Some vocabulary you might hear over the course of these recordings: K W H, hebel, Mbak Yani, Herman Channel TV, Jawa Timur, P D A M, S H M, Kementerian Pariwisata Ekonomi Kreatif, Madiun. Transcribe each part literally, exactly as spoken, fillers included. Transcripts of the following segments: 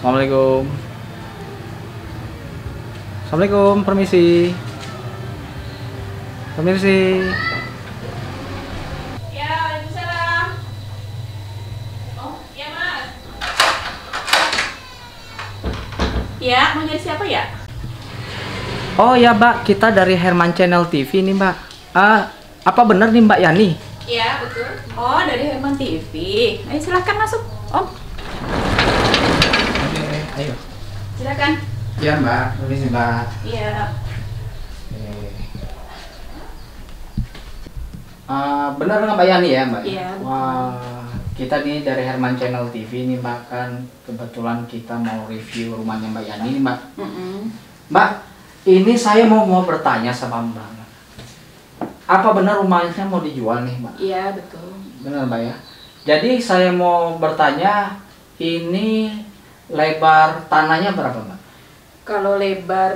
Assalamualaikum. Assalamualaikum, permisi. Permisi. Ya, Waalaikumsalam. Oh, ya Mas. Ya, mau nyari siapa ya? Oh ya Mbak, kita dari Herman Channel T V nih Mbak. Ah, apa benar nih Mbak Yani? Iya, betul. Oh, dari Herman T V. Ayo silahkan masuk, Om. Oke, ayo. Silahkan. Iya Mbak, permisi Mbak. Iya. Uh, benar nggak Mbak Yani ya Mbak? Iya. Wah, kita nih dari Herman Channel T V nih Mbak, kan kebetulan kita mau review rumahnya Mbak Yani nih Mbak. Mm-mm. Mbak, ini saya mau mau bertanya sama Mbak. Apa benar rumahnya mau dijual nih Mbak? Iya betul. Benar Mbak ya. Jadi saya mau bertanya, ini lebar tanahnya berapa Mbak? Kalau lebar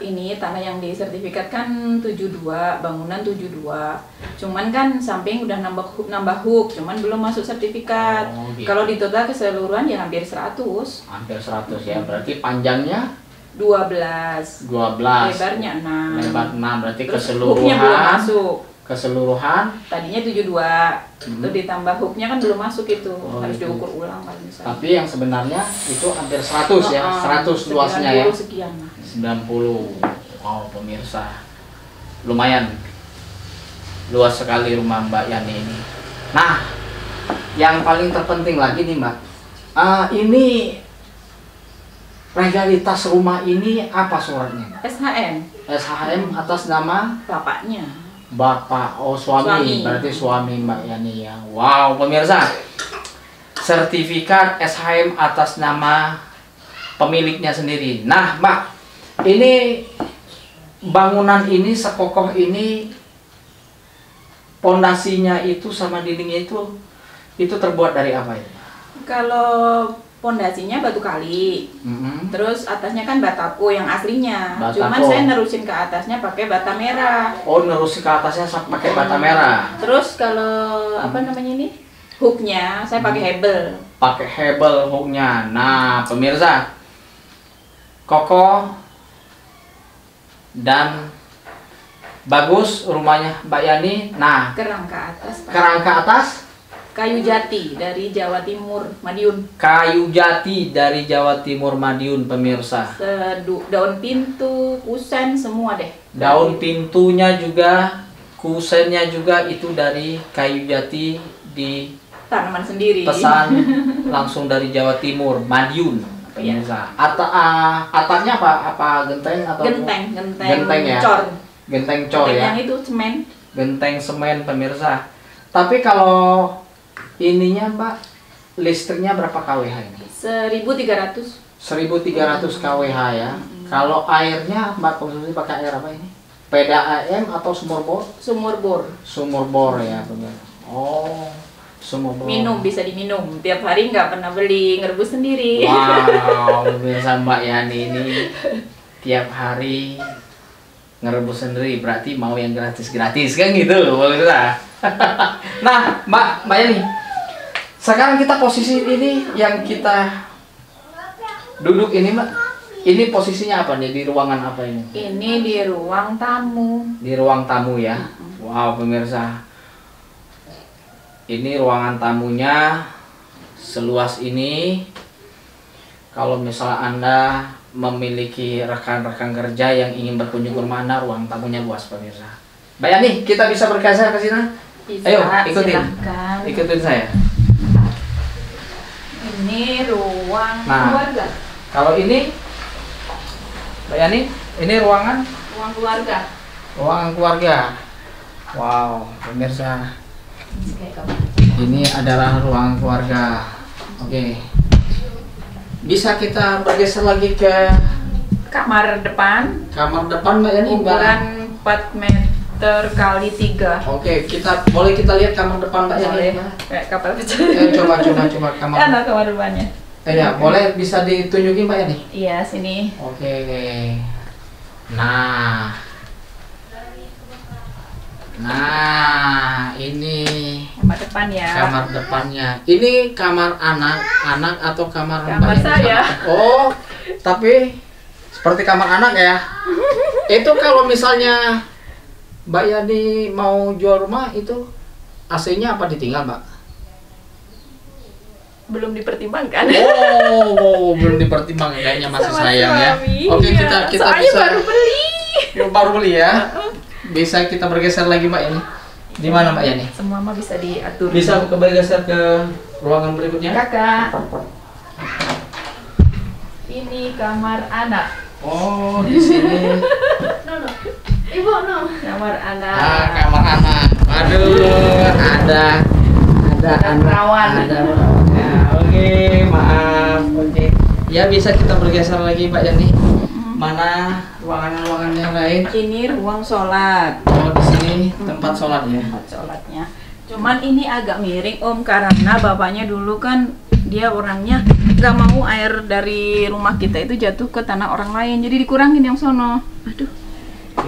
ini tanah yang di sertifikat kan tujuh puluh dua, bangunan tujuh puluh dua. Cuman kan samping udah nambah hook, nambah hook, cuman belum masuk sertifikat. Oh, gitu. Kalau di total keseluruhan ya hampir seratus. Hampir seratus ya. Berarti panjangnya dua belas. dua belas. Lebarnya enam. Lebar enam, berarti terus keseluruhan belum masuk. Keseluruhan tadinya tujuh puluh dua. Hmm. Itu ditambah hooknya kan belum masuk itu. Oh, harus gitu. Diukur ulang kalau misalnya. Tapi yang sebenarnya itu hampir seratus oh, ya. seratus luasnya ya. Sekian lah. sembilan puluh. Wow, pemirsa. Lumayan. Luas sekali rumah Mbak Yani ini. Nah, yang paling terpenting lagi nih, Mbak. Uh, ini legalitas rumah ini apa suratnya? S H M. S H M atas nama bapaknya. Bapak, oh suami, suami. Berarti suami Mbak Yani ya. Wow, pemirsa. Sertifikat S H M atas nama pemiliknya sendiri. Nah, Mbak, ini bangunan ini sekokoh ini, pondasinya itu sama dindingnya itu itu terbuat dari apa ya? Kalau pondasinya batu kali, mm-hmm. Terus atasnya kan batako yang aslinya, batako. Cuman saya nerusin ke atasnya pakai bata merah. Oh, nerusin ke atasnya pakai bata merah. Terus kalau mm. apa namanya ini, hooknya saya pakai mm. hebel. Pakai hebel hooknya. Nah, pemirsa, kokoh dan bagus rumahnya Mbak Yani. Nah, kerangka atas. Pak. Kerangka atas. Kayu jati dari Jawa Timur, Madiun. Kayu jati dari Jawa Timur, Madiun, pemirsa. Sedu, daun pintu, kusen, semua deh. Daun pintunya juga, kusennya juga itu dari kayu jati di tanaman sendiri. Pesan langsung dari Jawa Timur, Madiun, pemirsa. Atau uh, atapnya apa? Apa genteng atau? Genteng, genteng. Genteng ya. Cor. Genteng cor genteng ya. Yang itu semen. Genteng semen, pemirsa. Tapi kalau ininya Mbak, listriknya berapa K W H ini? seribu tiga ratus. seribu tiga ratus K W H ya. Hmm. Kalau airnya Mbak konsumsi pakai air apa ini? P D A M atau sumur bor? Sumur bor. Sumur bor ya, benar. Oh, sumur bor. Minum bisa diminum. Tiap hari nggak pernah beli, ngerebus sendiri. Wow, biasa Mbak Yani ini tiap hari ngerebus sendiri. Berarti mau yang gratis-gratis kan gitu loh, bener. Nah, Mbak, Mbak Yani, sekarang kita posisi ini yang kita duduk ini Mbak, ini posisinya apa nih, di ruangan apa ini? Ini di ruang tamu. Di ruang tamu ya. Wow, pemirsa. Ini ruangan tamunya seluas ini. Kalau misalnya Anda memiliki rekan-rekan kerja yang ingin berkunjung ke rumah Anda, ruang tamunya luas, pemirsa. Mbak Yani, kita bisa bergeser ke sini. Bisa, ayo, ikutin. Silahkan. Ikutin saya. Ini ruang nah, keluarga. Kalau ini, Mbak Yani, ini ruangan? Ruang keluarga. Ruangan keluarga. Wow, pemirsa. Ini adalah ruang keluarga. Oke. Okay. Bisa kita bergeser lagi ke kamar depan. Kamar depan Mbak Yani. Ukuran empat meter kali tiga. Oke, kita boleh kita lihat kamar depan Mbak Yani. Kayak kapal kecil. Eh, coba coba coba kamar. Ada kamar depannya. Eh, ya, boleh bisa ditunjukin Mbak Yani? Iya, sini. Oke. Nah. Nah, ini Kamar depan ya. Kamar depannya. Ini kamar anak-anak atau kamar Kamar saya. Oh, tapi seperti kamar anak ya. Itu kalau misalnya Mbak Yani mau jual rumah itu A C-nya apa ditinggal, Mbak? Belum dipertimbangkan. Oh, oh belum dipertimbangkan, kayaknya masih sama sayang suami, ya. Oke, iya. kita kita Soalnya bisa. baru beli. Ya, baru beli ya. Bisa kita bergeser lagi, Mbak Yani. Di mana, Mbak Yani? Semua mah bisa diatur. Bisa bergeser ke ruangan berikutnya. Kakak. Ini kamar anak. Oh, di sini. no, no. Ibu, no. Kamar anak. Ah, kamar anak. Aduh, ada ada anak perawan. Ada perawan. Ya, oke, okay, maaf. Oke. Okay. Ya, bisa kita bergeser lagi, Mbak Yani. Hmm. Mana ruangan-ruangan yang lain? Ini ruang sholat. Oh, di sini tempat sholat ya. Tempat sholatnya. Cuman ini agak miring, Om, karena bapaknya dulu kan dia orangnya nggak mau air dari rumah kita itu jatuh ke tanah orang lain. Jadi dikurangin yang sono. Aduh.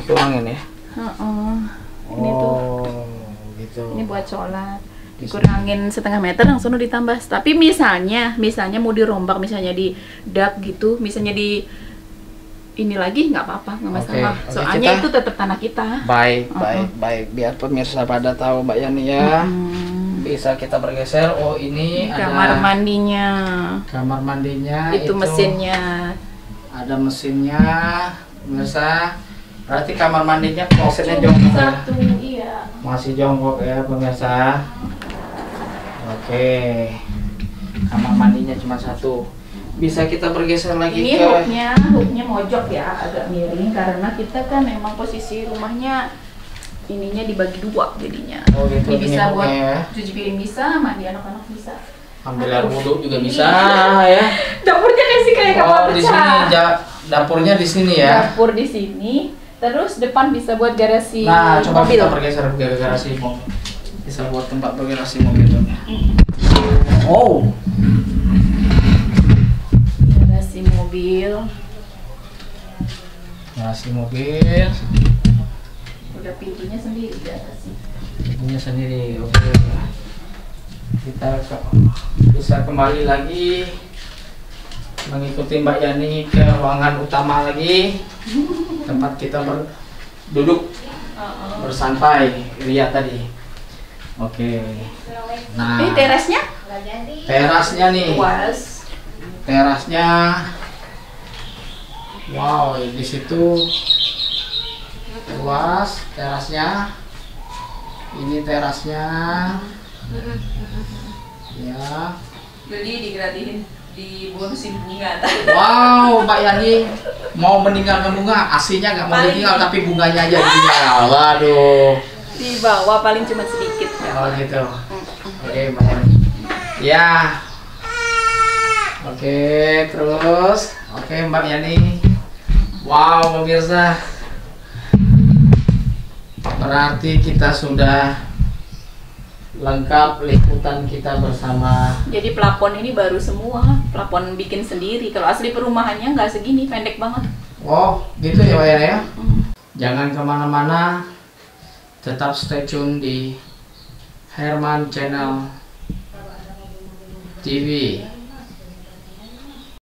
Dikurangin ya. Uh-uh. Ini oh, tuh. Gitu. Ini buat sholat. Dikurangin setengah meter langsung ditambah. Tapi misalnya, misalnya mau dirombak, misalnya di dak gitu, misalnya di ini lagi nggak apa-apa, nggak masalah. Okay. Soalnya kita, itu tetap tanah kita. Baik, uh-huh. baik, baik. Biar pemirsa pada tahu Mbak Yani ya. Hmm. Bisa kita bergeser. Oh, ini, ini ada kamar mandinya. Kamar mandinya. Itu, itu mesinnya. Ada mesinnya, pemirsa. Berarti kamar mandinya klosetnya jongkok ya? Iya. Masih jongkok ya pemirsa. Oke. Kamar mandinya cuma satu. Bisa kita bergeser lagi ini ke... Ini hooknya, hooknya mojok ya, agak miring. Karena kita kan memang posisi rumahnya ininya dibagi dua jadinya. Oh gitu, ini bisa buat ya. Cuci piring bisa, mandi anak-anak bisa. Ambil air wudhu juga bisa ya. Dapurnya kan sih kayak kamar pecah. Dapurnya di sini ya. Dapur di sini. Terus depan bisa buat garasi mobil. Nah, coba mobil. Kita bergeser ke garasi mobil. Bisa buat tempat bergarasi mobilnya. Oh. Garasi mobil. Garasi mobil. Udah pintunya sendiri garasi. Pintunya sendiri. Oke. Okay. Kita ke, bisa kembali lagi mengikuti Mbak Yani ke ruangan utama lagi. Tempat kita berduduk bersantai ria tadi. Oke. Nah, ini terasnya? Terasnya nih. Luas. Terasnya. Wow, di situ luas terasnya. Ini terasnya. Ya. Jadi digratisin, dibonusin bunga. Wow, Mbak Yani mau meninggalkan bunga, aslinya nggak mau ditinggal tapi bunganya aja ditinggal. Waduh. Di bawah paling cuma sedikit. Oh gitu. Oke, Mbak Yani. Ya. Oke, terus. Oke, Mbak Yani. Wow, pemirsa. Berarti kita sudah lengkap liputan kita bersama. Jadi plafon ini baru semua, plafon bikin sendiri. Kalau asli perumahannya nggak segini, pendek banget. Oh, gitu ya, Mbak Yani ya. Hmm. Jangan kemana-mana, tetap stay tune di Herman Channel T V.